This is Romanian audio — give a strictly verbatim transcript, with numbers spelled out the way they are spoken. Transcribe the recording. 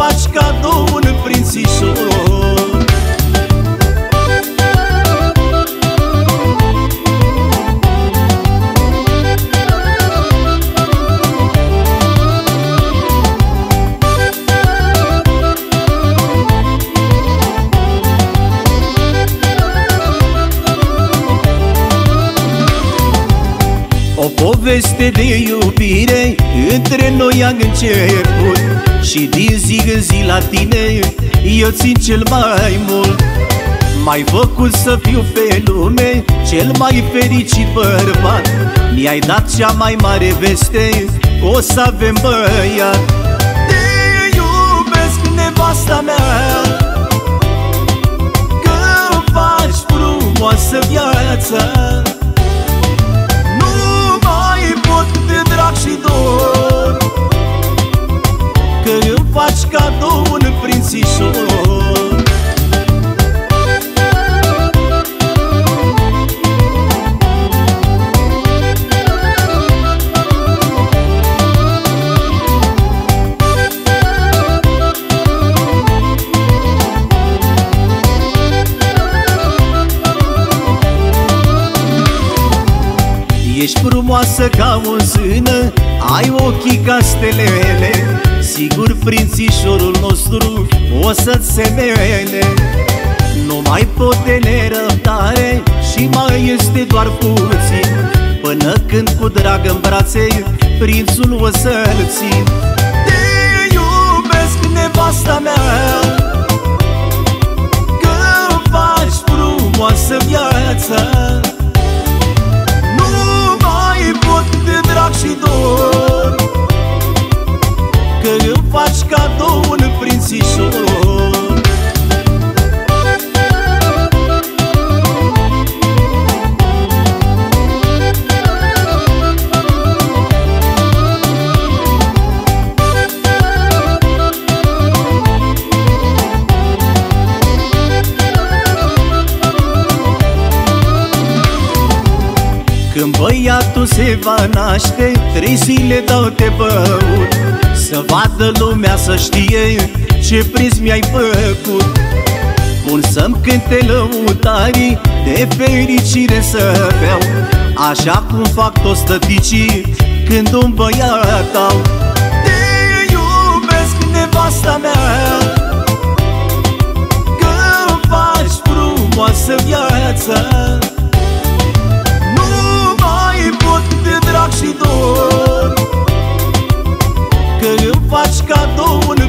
faci cadou un prințișor. O poveste de iubire între noi am început și din zi în zi la tine eu țin cel mai mult. M-ai făcut să fiu pe lume cel mai fericit bărbat, mi-ai dat cea mai mare veste, o să avem băiat. Te iubesc, nevasta mea, că faci frumoasă viața. Că îmi faci cadou un prințișor. Ești frumoasă ca o zână, ai ochii ca stelele, sigur prințișorul nostru o să-ți semene. Nu mai pot de nerăbdare și mai este doar puțin, până când cu drag în brațe prințul o să-l țin. Te iubesc, nevasta mea, că faci frumoasă viața. Și dor, că îmi faci cadou un prințișor. Când băiatul se va naște, trei zile dau de băut, să vadă lumea, să știe ce prins mi-ai făcut. Bun să-mi cânte lăutarii, de fericire să beau, așa cum fac toți tăticii când un băiat au. Te iubesc, nevasta mea, că faci frumoasă viața. Și dor, că îmi faci cadou.